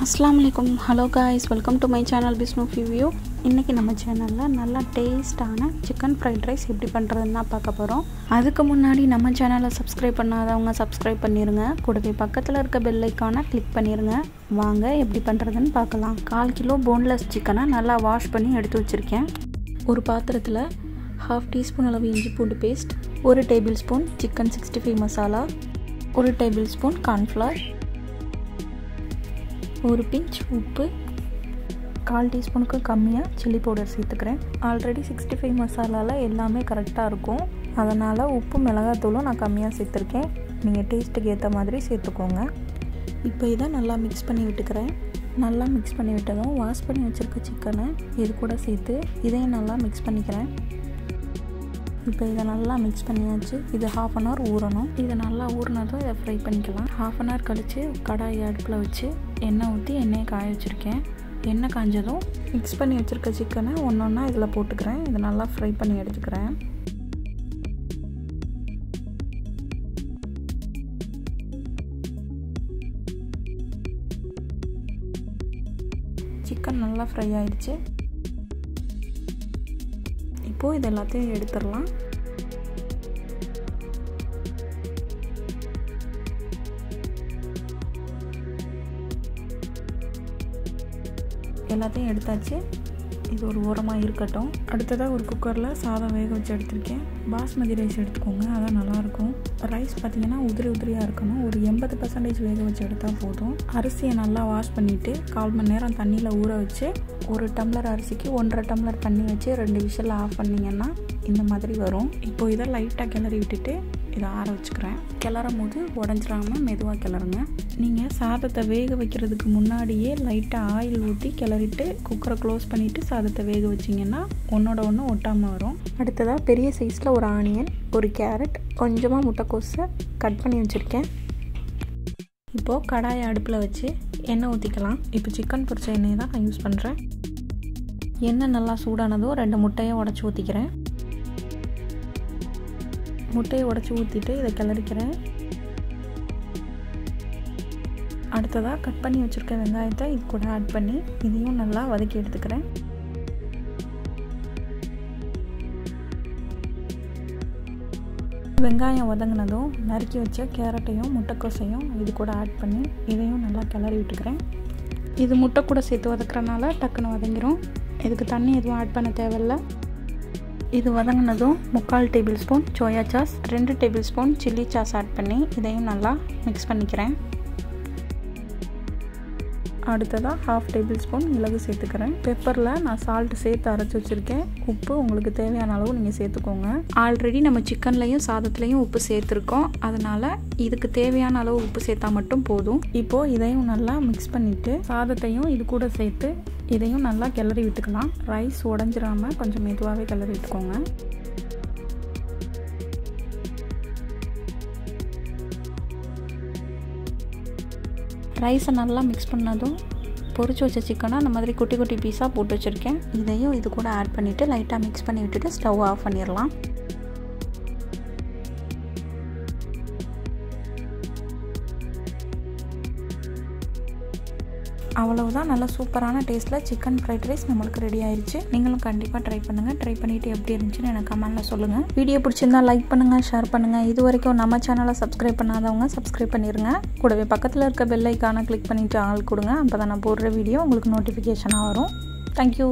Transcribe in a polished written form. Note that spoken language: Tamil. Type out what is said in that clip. Assalamualaikum. Hello guys, welcome to my channel Bisnoofi view. இன்னைக்கு நம்ம சேனலில் நல்லா டேஸ்டான சிக்கன் ஃப்ரைட் ரைஸ் எப்படி பண்ணுறதுன்னு தான் பார்க்க போகிறோம். அதுக்கு முன்னாடி நம்ம சேனலை சப்ஸ்கிரைப் பண்ணாதவங்க சப்ஸ்கிரைப் பண்ணிடுங்க, கூடவே பக்கத்தில் இருக்க பெல் ஐக்கானை கிளிக் பண்ணிடுங்க. வாங்க எப்படி பண்ணுறதுன்னு பார்க்கலாம். 1/4 கிலோ போன்லெஸ் சிக்கனை நல்லா வாஷ் பண்ணி எடுத்து வச்சுருக்கேன். ஒரு பாத்திரத்தில் 1/2 டீஸ்பூன் அளவு இஞ்சி பூண்டு paste, 1 table spoon chicken 65 masala, 1 table spoon cornflour, 1 pinch உப்பு, 1/4 டீஸ்பூனுக்கு கம்மியாக சில்லி பவுடர் சேர்த்துக்கிறேன். ஆல்ரெடி 65 மசாலாவில் எல்லாமே கரெக்டாக இருக்கும், அதனால் உப்பு மிளகாத்தூளும் நான் கம்மியாக சேர்த்துருக்கேன். நீங்கள் டேஸ்ட்டுக்கு ஏற்ற மாதிரி சேர்த்துக்கோங்க. இப்போ இதை நல்லா மிக்ஸ் பண்ணி விட்டுக்கிறேன். நல்லா மிக்ஸ் பண்ணி விட்டதும் வாஷ் பண்ணி வச்சுருக்க சிக்கனை இது கூட சேர்த்து இதையும் நல்லா மிக்ஸ் பண்ணிக்கிறேன். இப்போ இதை நல்லா மிக்ஸ் பண்ணியாச்சு. இது 1/2 hour ஊறணும். இது நல்லா ஊறினதும் இதை ஃப்ரை பண்ணிக்கலாம். 1/2 hour கழித்து கடாய் அடுப்பில் வச்சு எண்ணெய் ஊற்றி எண்ணெயை காய வச்சுருக்கேன். எண்ணெய் காஞ்சதும் மிக்ஸ் பண்ணி வச்சுருக்க சிக்கனை ஒன்றா இதில் போட்டுக்கிறேன். இதை நல்லா ஃப்ரை பண்ணி எடுத்துக்கிறேன். சிக்கன் நல்லா ஃப்ரை ஆயிடுச்சு. இப்போது இது எல்லாத்தையும் எடுத்துடலாம். எல்லாத்தையும் எடுத்தாச்சு. இது ஒரு ஓரமாக இருக்கட்டும். அடுத்ததாக ஒரு குக்கரில் சாதம் வேக வச்சு எடுத்திருக்கேன். பாஸ்மதி ரைஸ் எடுத்துக்கோங்க, அதான் நல்லாயிருக்கும். ரைஸ் பார்த்திங்கன்னா உதிரியாக இருக்கணும். ஒரு 80% வேக வச்சு எடுத்தால் போதும். அரிசியை நல்லா வாஷ் பண்ணிவிட்டு 1/4 மணி நேரம் தண்ணியில் ஊற வச்சு 1 டம்ளர் அரிசிக்கு 1.5 டம்ளர் தண்ணி வச்சு 2 விசில் ஆஃப் பண்ணிங்கன்னா இந்த மாதிரி வரும். இப்போது இதை லைட்டாக கிளறி விட்டுட்டு இதை ஆற வச்சுக்கிறேன். கிளறும் போது உடஞ்சிடாமல் மெதுவாக கிளறுங்க. நீங்கள் சாதத்தை வேக வைக்கிறதுக்கு முன்னாடியே லைட்டாக ஆயில் ஊற்றி கிளறிட்டு குக்கரை க்ளோஸ் பண்ணிவிட்டு சாதத்தை வேக வச்சிங்கன்னா ஒன்று ஒட்டாமல் வரும். அடுத்ததாக பெரிய சைஸில் ஒரு ஆனியன், ஒரு கேரட், கொஞ்சமாக முட்டைக்கோஸை கட் பண்ணி வச்சுருக்கேன். இப்போது கடாயை அடுப்பில் வச்சு எண்ணெய் ஊற்றிக்கலாம். இப்போ சிக்கன் பொரிச்ச எண்ணெயை தான் நான் யூஸ் பண்ணுறேன். எண்ணெய் நல்லா சூடானதும் 2 முட்டையை உடச்சி ஊற்றிக்கிறேன். முட்டையை உடச்சி ஊற்றிட்டு இதை கிளறிக்கிறேன். அடுத்ததாக கட் பண்ணி வச்சுருக்க வெங்காயத்தை இது கூட ஆட் பண்ணி இதையும் நல்லா வதக்கி எடுத்துக்கிறேன். வெங்காயம் வதங்கினதும் நறுக்கி வச்ச கேரட்டையும் முட்டைக்கோசையும் இது கூட ஆட் பண்ணி இதையும் நல்லா கிளறி விட்டுக்கிறேன். இது முட்டை கூட சேர்த்து வதக்கிறனால டக்குன்னு வதங்கிடும். இதுக்கு தண்ணி எதுவும் ஆட் பண்ண தேவையில்லை. இது வதங்கினதும் 3/4 table spoon soya sauce, 2 table spoon chilli sauce add பண்ணி இதையும் நல்லா மிக்ஸ் பண்ணிக்கிறேன். அடுத்ததாக 1/2 டேபிள் ஸ்பூன் மிளகு சேர்த்துக்கிறேன். பெப்பரில் நான் சால்ட்டு சேர்த்து அரைச்சி வச்சுருக்கேன். உப்பு உங்களுக்கு தேவையான அளவு நீங்கள் சேர்த்துக்கோங்க. ஆல்ரெடி நம்ம சிக்கன்லையும் சாதத்துலையும் உப்பு சேர்த்துருக்கோம், அதனால் இதுக்கு தேவையான அளவு உப்பு சேர்த்தா மட்டும் போதும். இப்போது இதையும் நல்லா மிக்ஸ் பண்ணிவிட்டு சாதத்தையும் இது கூட சேர்த்து இதையும் நல்லா கிளறி விட்டுக்கலாம். ரைஸ் உடஞ்சிடாமல் கொஞ்சம் மெதுவாகவே கிளறி விட்டுக்கோங்க. ரைஸை நல்லா மிக்ஸ் பண்ணதும் பொரிச்சு வச்ச சிக்கனை அந்த மாதிரி குட்டி குட்டி பீஸாக போட்டு வச்சுருக்கேன். இதையும் இது கூட ஆட் பண்ணிவிட்டு லைட்டாக மிக்ஸ் பண்ணி விட்டுட்டு ஸ்டவ் ஆஃப் பண்ணிடலாம். அவ்வளவுதான். நல்லா சூப்பரான டேஸ்ட்டில் சிக்கன் ஃப்ரைட் ரைஸ் நம்மளுக்கு ரெடி ஆயிடுச்சு. நீங்களும் கண்டிப்பாக ட்ரை பண்ணுங்கள். ட்ரை பண்ணிவிட்டு எப்படி இருந்துச்சுன்னு எனக்கு கமெண்ட்டில் சொல்லுங்கள். வீடியோ பிடிச்சிருந்தா லைக் பண்ணுங்கள், ஷேர் பண்ணுங்கள். இது வரைக்கும் நம்ம சேனலை சப்ஸ்கிரைப் பண்ணாதவங்க சப்ஸ்கிரைப் பண்ணிடுங்க. கூடவே பக்கத்தில் இருக்க பெல் ஐக்கானை கிளிக் பண்ணிவிட்டு ஆள் கொடுங்க. அப்போ தான் நான் போடுற வீடியோ உங்களுக்கு நோட்டிஃபிகேஷனாக வரும். தேங்க்யூ.